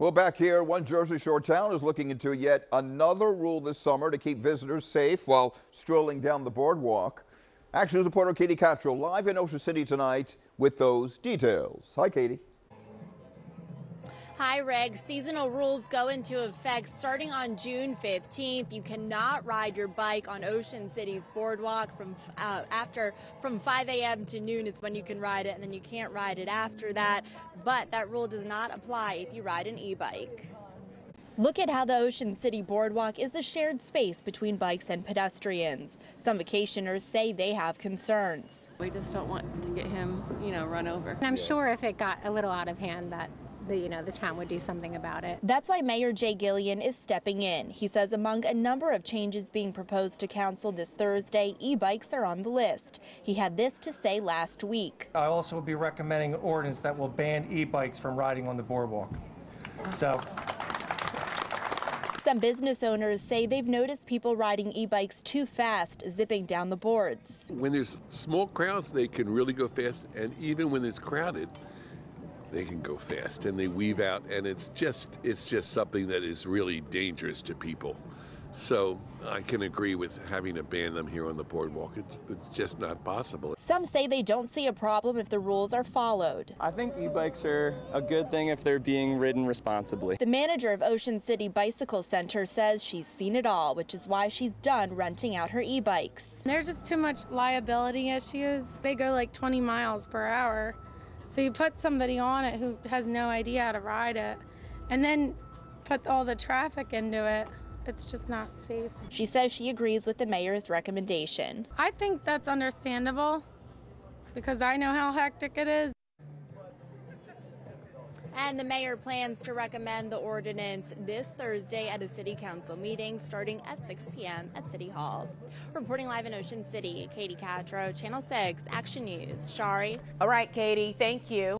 Well, back here, one Jersey Shore town is looking into yet another rule this summer to keep visitors safe while strolling down the boardwalk. Action News reporter Katie Castro live in Ocean City tonight with those details. Hi, Katie. Hi, Rick. Seasonal rules go into effect starting on June 15th. You cannot ride your bike on Ocean City's boardwalk from 5 a.m. to noon is when you can ride it, and then you can't ride it after that. But that rule does not apply if you ride an e-bike. Look at how the Ocean City Boardwalk is a shared space between bikes and pedestrians. Some vacationers say they have concerns. We just don't want to get him, run over. And I'm sure if it got a little out of hand that the town would do something about it. That's why Mayor Jay Gillian is stepping in. He says among a number of changes being proposed to council this Thursday, e-bikes are on the list. He had this to say last week. I also will be recommending an ordinance that will ban e-bikes from riding on the boardwalk. So. Some business owners say they've noticed people riding e-bikes too fast, zipping down the boards. When there's small crowds, they can really go fast, and even when it's crowded, they can go fast and they weave out, and it's just something that is really dangerous to people. So I can agree with having to ban them here on the boardwalk. It's just not possible. Some say they don't see a problem if the rules are followed. I think e-bikes are a good thing if they're being ridden responsibly. The manager of Ocean City Bicycle Center says she's seen it all, which is why she's done renting out her e-bikes. There's just too much liability issues. They go like 20 miles per hour. So you put somebody on it who has no idea how to ride it, and then put all the traffic into it. It's just not safe. She says she agrees with the mayor's recommendation. I think that's understandable because I know how hectic it is. And the mayor plans to recommend the ordinance this Thursday at a city council meeting starting at 6 p.m. at City Hall. Reporting live in Ocean City, Katie Castro, Channel 6, Action News. Shari. All right, Katie, thank you.